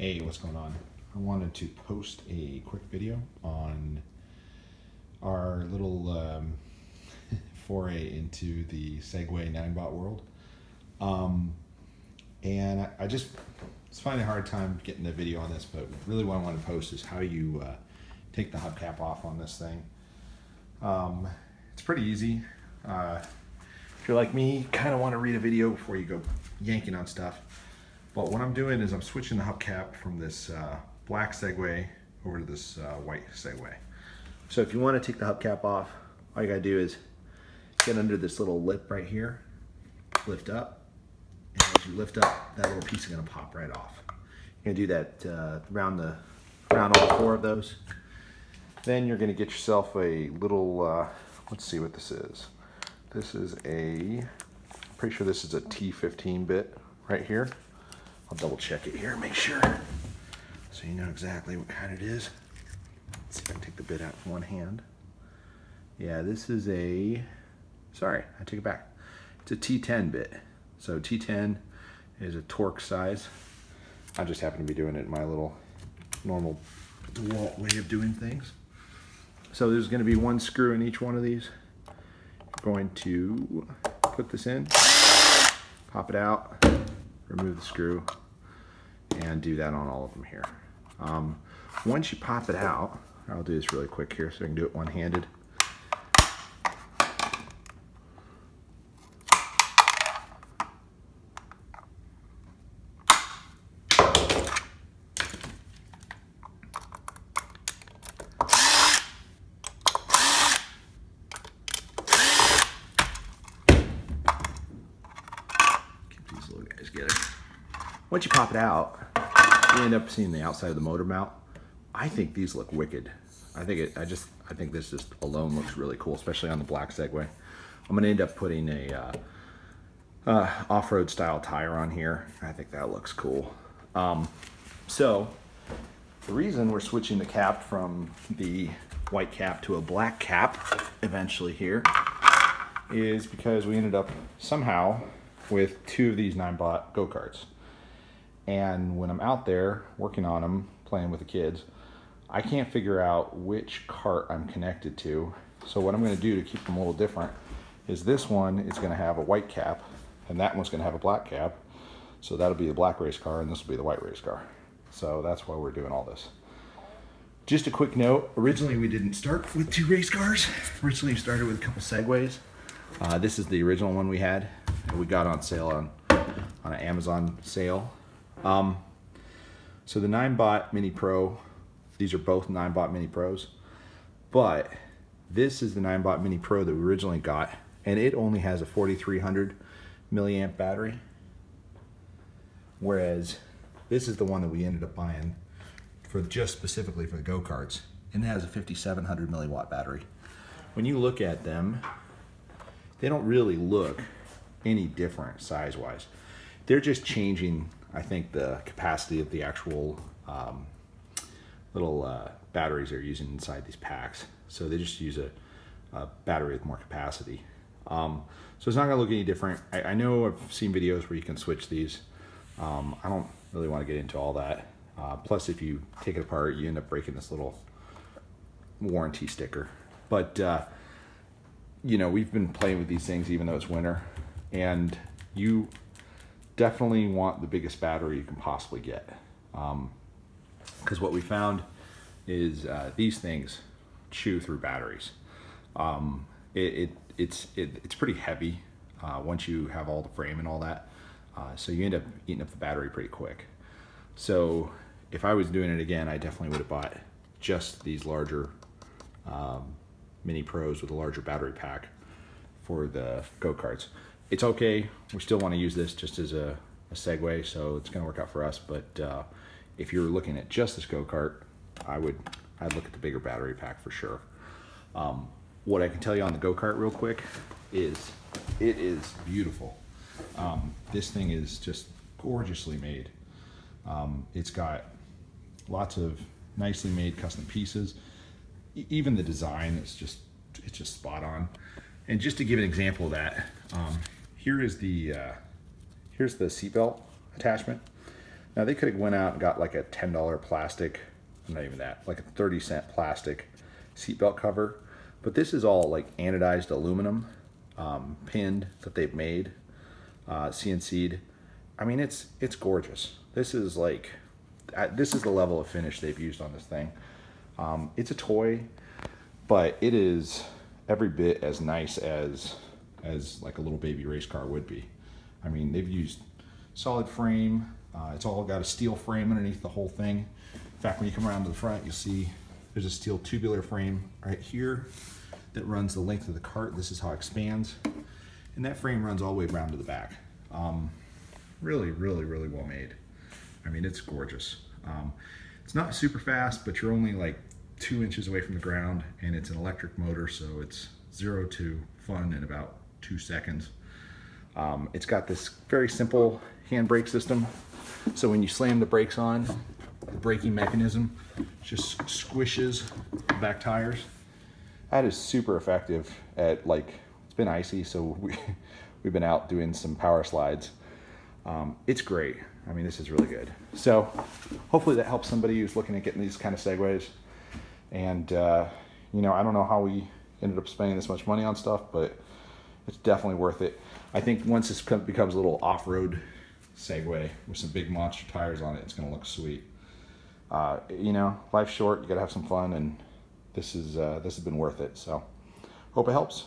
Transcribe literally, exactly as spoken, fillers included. Hey, what's going on? I wanted to post a quick video on our little um, foray into the Segway Ninebot world. Um, and I, I just, it's finding a hard time getting a video on this, but really what I want to post is how you uh, take the hubcap off on this thing. Um, it's pretty easy. Uh, if you're like me, you kind of want to read a video before you go yanking on stuff. But what I'm doing is I'm switching the hubcap from this uh, black Segway over to this uh, white Segway. So if you want to take the hubcap off, all you gotta do is get under this little lip right here, lift up, and as you lift up, that little piece is gonna pop right off. You're gonna do that uh, around the around all four of those. Then you're gonna get yourself a little. Uh, let's see what this is. This is a. I'm pretty sure this is a T fifteen bit right here. I'll double check it here, make sure, so you know exactly what kind it is. Let's see if I can take the bit out from one hand. Yeah, this is a, sorry, I take it back. It's a T ten bit. So T ten is a torque size. I just happen to be doing it in my little normal DeWalt way of doing things. So there's gonna be one screw in each one of these. I'm going to put this in, pop it out, remove the screw, and do that on all of them here. Um, once you pop it out, I'll do this really quick here so I can do it one-handed. Once you pop it out, you end up seeing the outside of the motor mount. I think these look wicked. I think it. I just. I think this just alone looks really cool, especially on the black Segway. I'm gonna end up putting a uh, uh, off-road style tire on here. I think that looks cool. Um, so the reason we're switching the cap from the white cap to a black cap eventually here is because we ended up somehow with two of these Ninebot go-karts. And when I'm out there working on them, playing with the kids, I can't figure out which cart I'm connected to. So what I'm gonna do to keep them a little different is this one is gonna have a white cap and that one's gonna have a black cap. So that'll be the black race car and this will be the white race car. So that's why we're doing all this. Just a quick note, originally we didn't start with two race cars. Originally we started with a couple Segways. Uh, this is the original one we had. We got on sale on, on an Amazon sale. Um, so the Ninebot Mini Pro, these are both Ninebot Mini Pros, but this is the Ninebot Mini Pro that we originally got, and it only has a forty-three hundred milliamp battery, whereas this is the one that we ended up buying for just specifically for the go-karts, and it has a fifty-seven hundred milliwatt battery. When you look at them, they don't really look any different size-wise. They're just changing, I think, the capacity of the actual um, little uh, batteries they're using inside these packs. So they just use a, a battery with more capacity. Um, so it's not gonna look any different. I, I know I've seen videos where you can switch these. Um, I don't really wanna get into all that. Uh, plus, if you take it apart, you end up breaking this little warranty sticker. But, uh, you know, we've been playing with these things even though it's winter, and you definitely want the biggest battery you can possibly get, um, because what we found is uh, these things chew through batteries. Um, it, it it's it, it's pretty heavy uh, once you have all the frame and all that, uh, so you end up eating up the battery pretty quick. So if I was doing it again, I definitely would have bought just these larger um, Mini Pros with a larger battery pack for the go-karts. It's okay, we still want to use this just as a, a Segway, so it's going to work out for us, but uh, if you're looking at just this go-kart, I would, I'd look at the bigger battery pack for sure. Um, what I can tell you on the go-kart real quick is it is beautiful. Um, this thing is just gorgeously made. Um, it's got lots of nicely made custom pieces. E- even the design is just, it's just spot on. And just to give an example of that, um, here is the uh, here's the seatbelt attachment. Now they could have went out and got like a ten dollar plastic, not even that, like a thirty cent plastic seatbelt cover. But this is all like anodized aluminum, um, pinned, that they've made, uh, C N C'd. I mean, it's it's gorgeous. This is like, this is the level of finish they've used on this thing. Um, it's a toy, but it is every bit as nice as as like a little baby race car would be. I mean, they've used solid frame. Uh, it's all got a steel frame underneath the whole thing. In fact, when you come around to the front, you'll see there's a steel tubular frame right here that runs the length of the cart. This is how it expands. And that frame runs all the way around to the back. Um, really, really, really well made. I mean, it's gorgeous. Um, it's not super fast, but you're only like two inches away from the ground, and it's an electric motor, so it's zero to fun in about two seconds. Um, it's got this very simple handbrake system. So when you slam the brakes on, the braking mechanism just squishes the back tires. That is super effective at, like, it's been icy, so we, we've been out doing some power slides. Um, it's great. I mean, this is really good. So hopefully that helps somebody who's looking at getting these kind of Segways. And, uh, you know, I don't know how we ended up spending this much money on stuff, but it's definitely worth it. I think once this becomes a little off-road Segway with some big monster tires on it, it's going to look sweet. Uh, you know, life's short. You got to have some fun, and this is uh, this has been worth it. So hope it helps.